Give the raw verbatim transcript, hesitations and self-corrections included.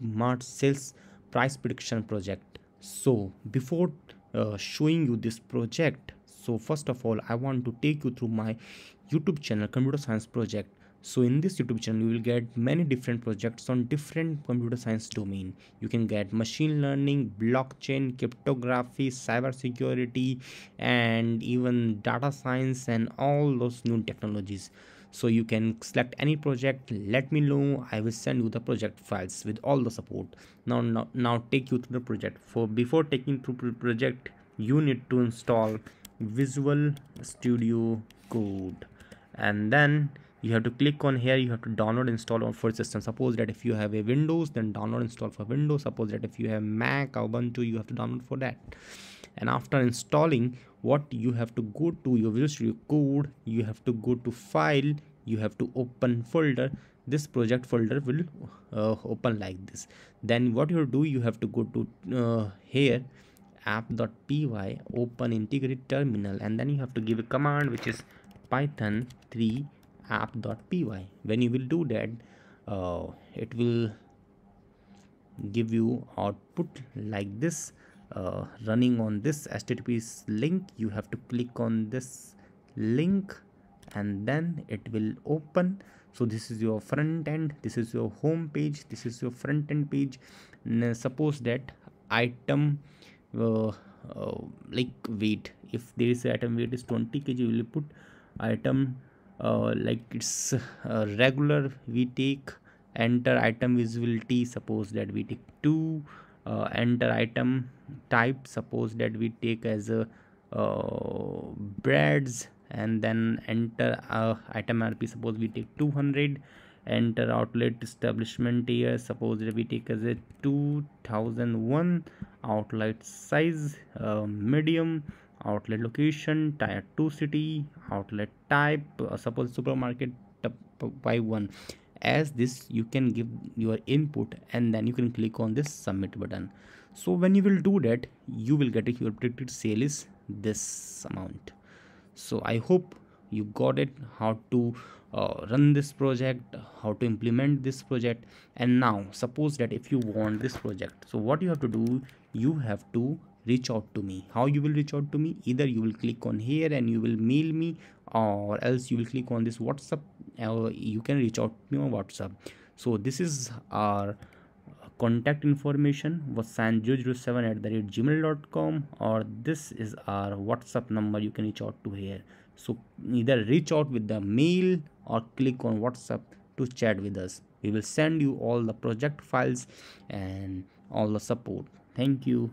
Mart sales price prediction project. So before uh, showing you this project, so first of all I want to take you through my YouTube channel Computer Science Project. So in this YouTube channel you will get many different projects on different computer science domain. You can get machine learning, blockchain, cryptography, cyber security, and even data science and all those new technologies. So you can select any project, let me know, I will send you the project files with all the support. Now now, now take you to the project. For before taking through project you need to install Visual Studio Code, and then you have to click on here, you have to download install for system. Suppose that if you have a Windows, then download install for Windows. Suppose that if you have Mac or Ubuntu, you have to download for that. And after installing, what you have to go to your Visual Studio Code, you have to go to file, you have to open folder. This project folder will uh, open like this. Then what you do, you have to go to uh, here, app dot p y, open integrated terminal, and then you have to give a command which is Python three app dot p y. When you will do that, uh, it will give you output like this, uh, running on this H T T P link. You have to click on this link and then it will open. So this is your front end, this is your home page, this is your front end page. Now suppose that item uh, uh, like weight, if there is item weight is twenty kilograms, you will put item Uh, like it's uh, regular, we take, enter item visibility, suppose that we take two, uh, enter item type, suppose that we take as a uh, breads, and then enter uh, item R P, suppose we take two hundred, enter outlet establishment here, suppose that we take as a two thousand one, outlet size uh, medium, outlet location tier two city, outlet type uh, suppose supermarket by one. As this you can give your input and then you can click on this submit button. So when you will do that, you will get it, your predicted sale is this amount. So I hope you got it, how to uh, run this project, how to implement this project. And now suppose that if you want this project, so what you have to do, you have to reach out to me. How you will reach out to me? Either you will click on here and you will mail me, or else you will click on this WhatsApp. Uh, you can reach out to me on WhatsApp. So this is our contact information, wasan zero zero seven at the rate gmail dot com, or this is our WhatsApp number, you can reach out to here. So either reach out with the mail or click on WhatsApp to chat with us. We will send you all the project files and all the support. Thank you.